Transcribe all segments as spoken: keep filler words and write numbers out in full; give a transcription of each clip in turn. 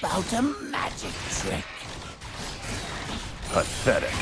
about a magic trick? Pathetic.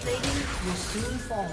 plating will soon fall.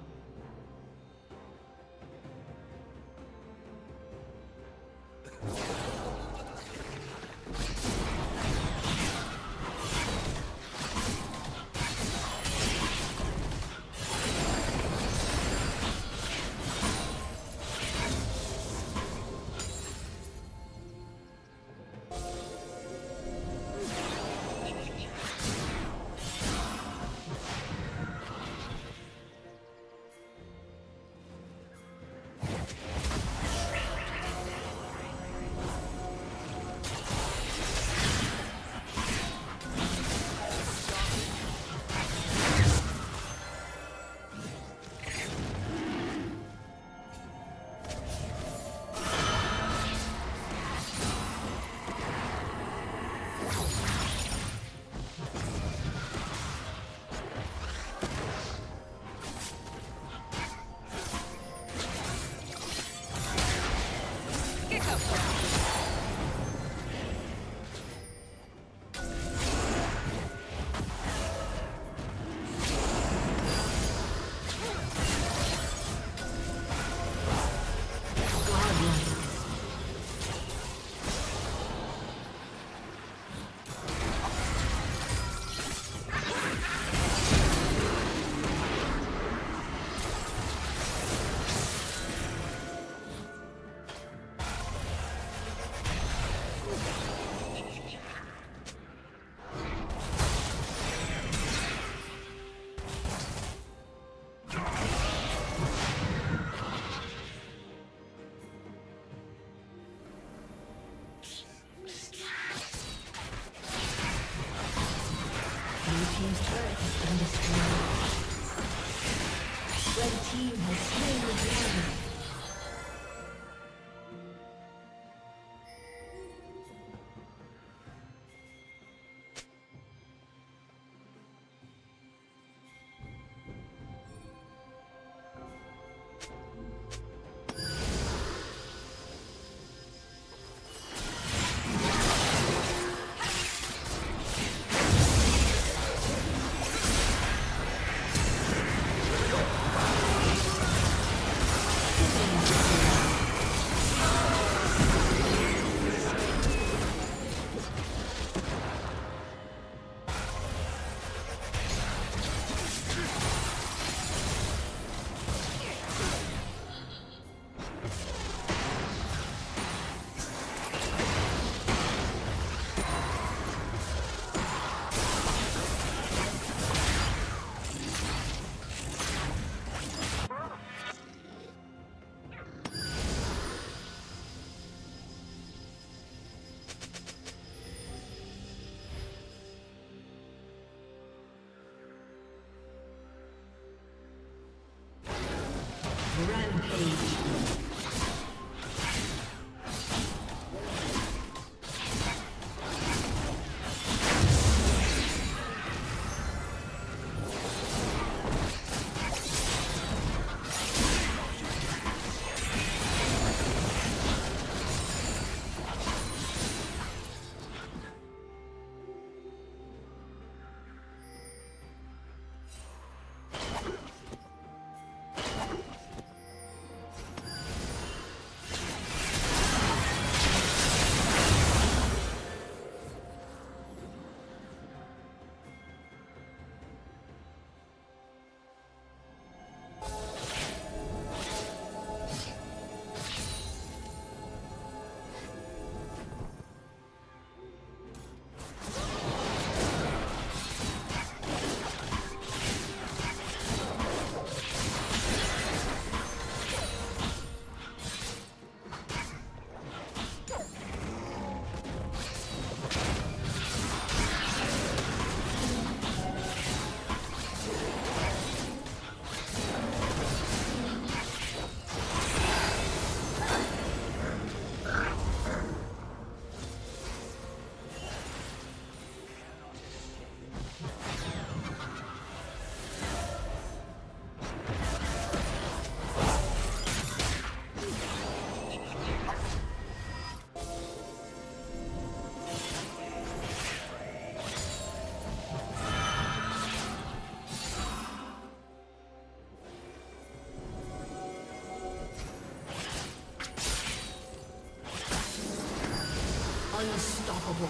Unstoppable.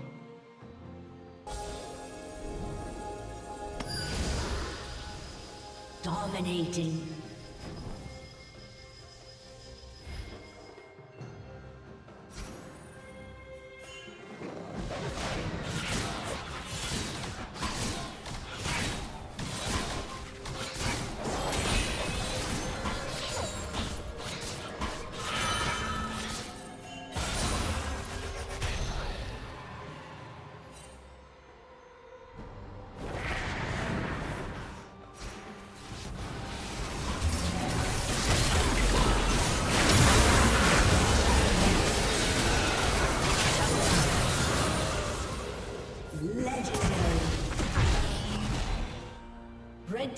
Dominating. Red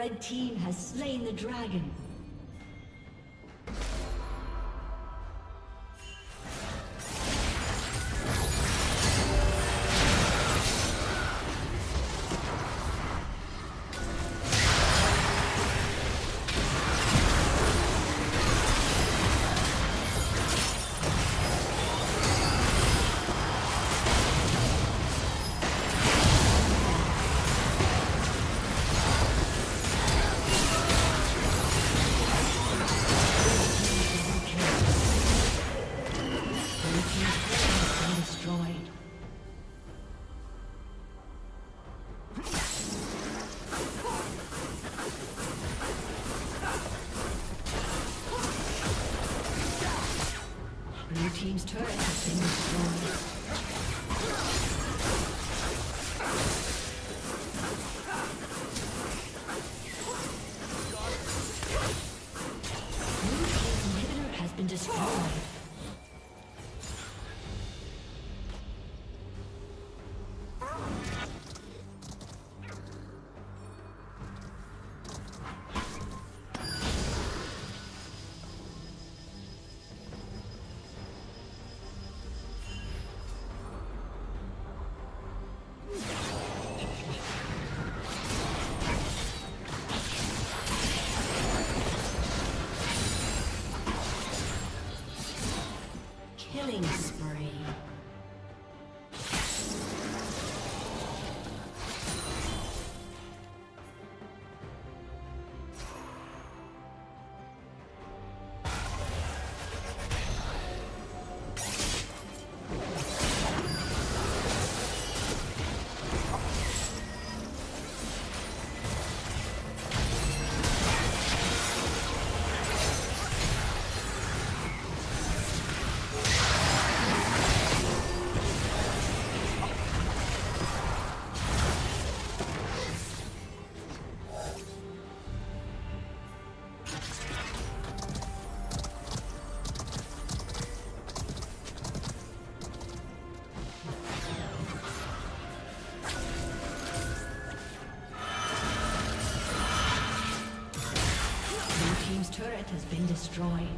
Red team has slain the dragon. Team's turret has been destroyed. Inhibitor has been destroyed. been destroyed.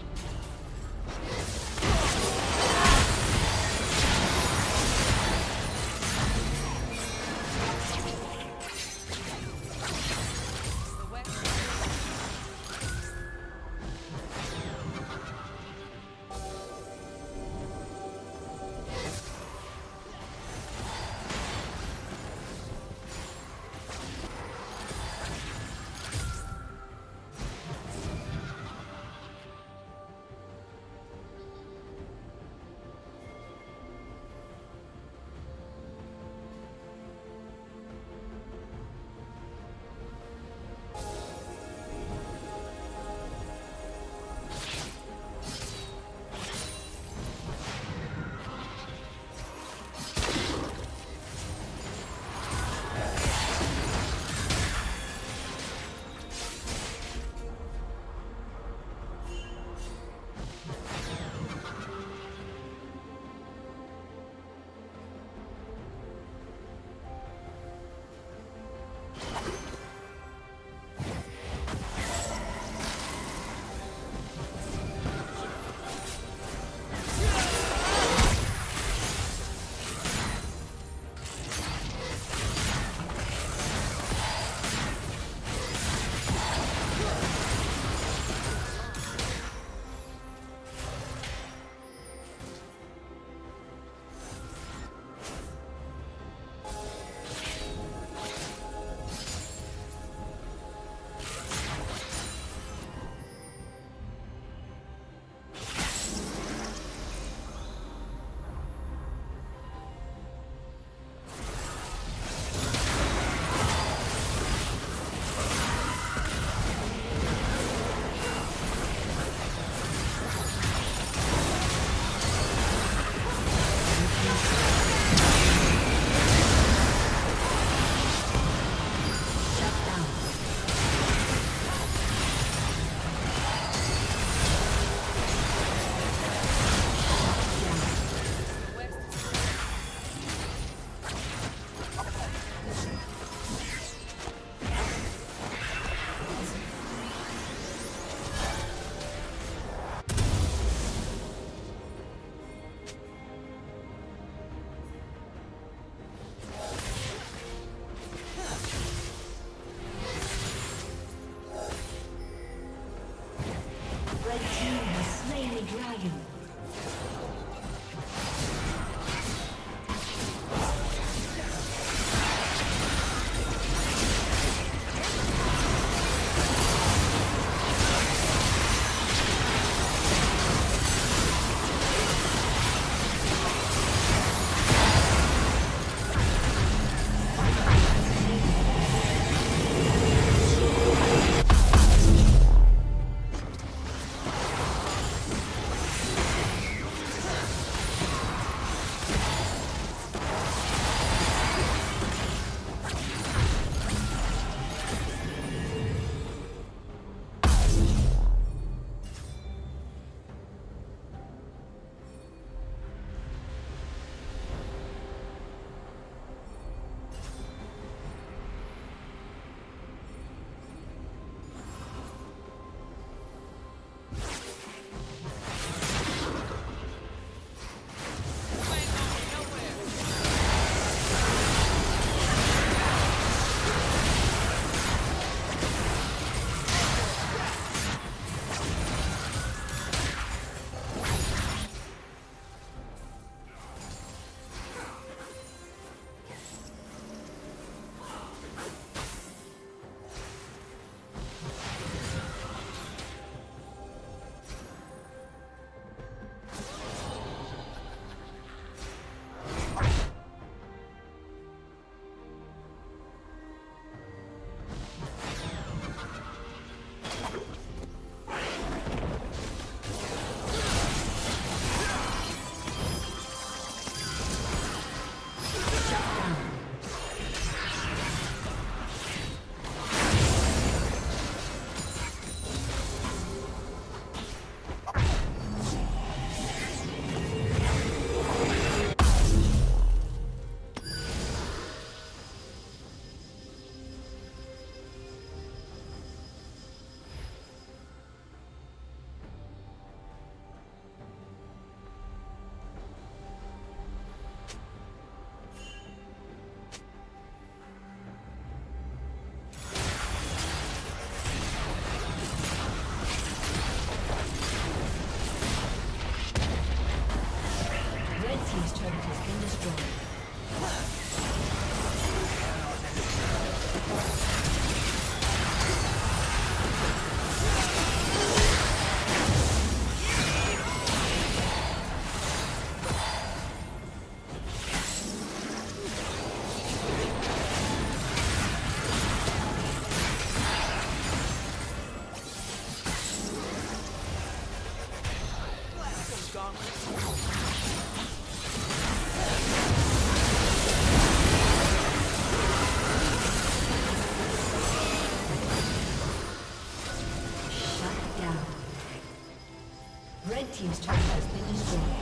team's turret has been destroyed.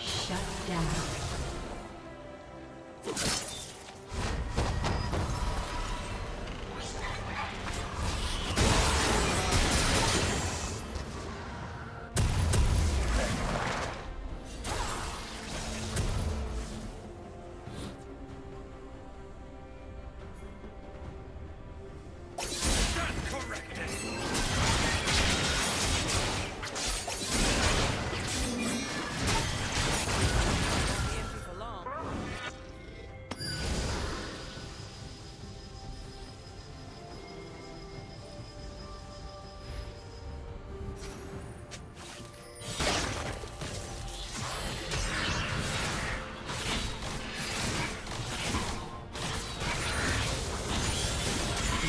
Shut down. Rampage. The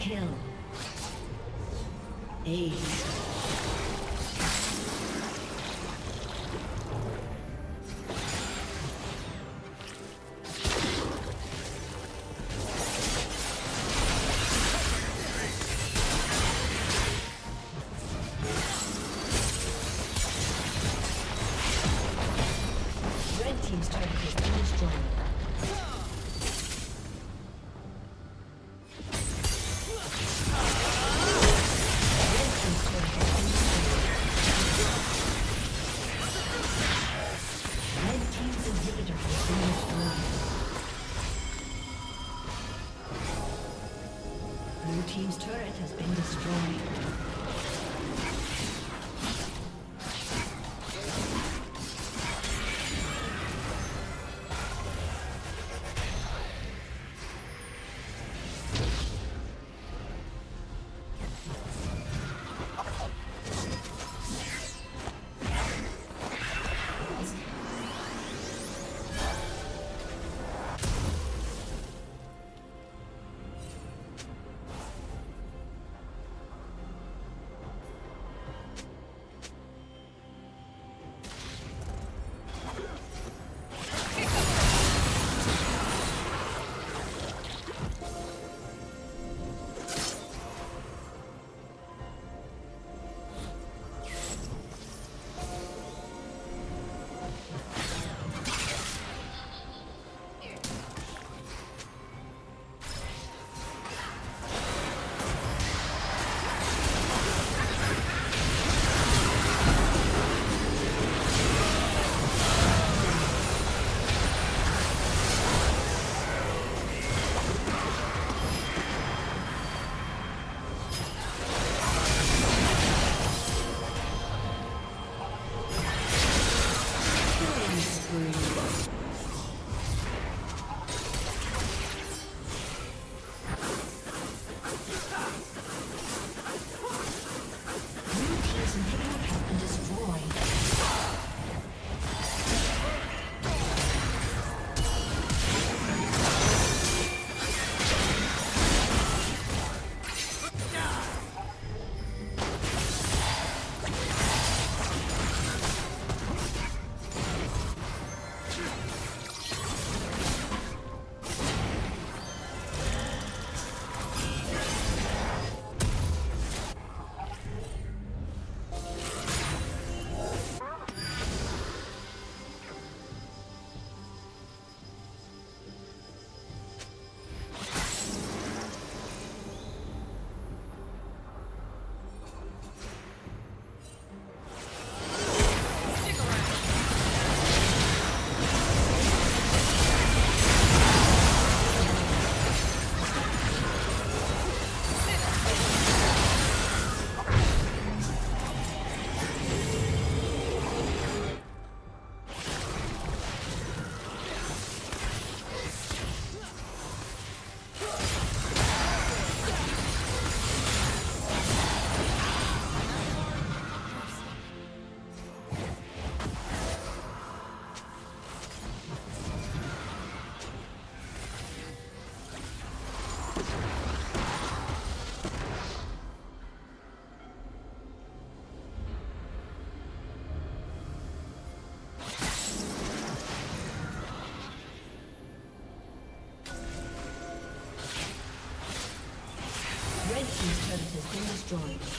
Kill. Ace. Blue team's turret has been destroyed. destroyed.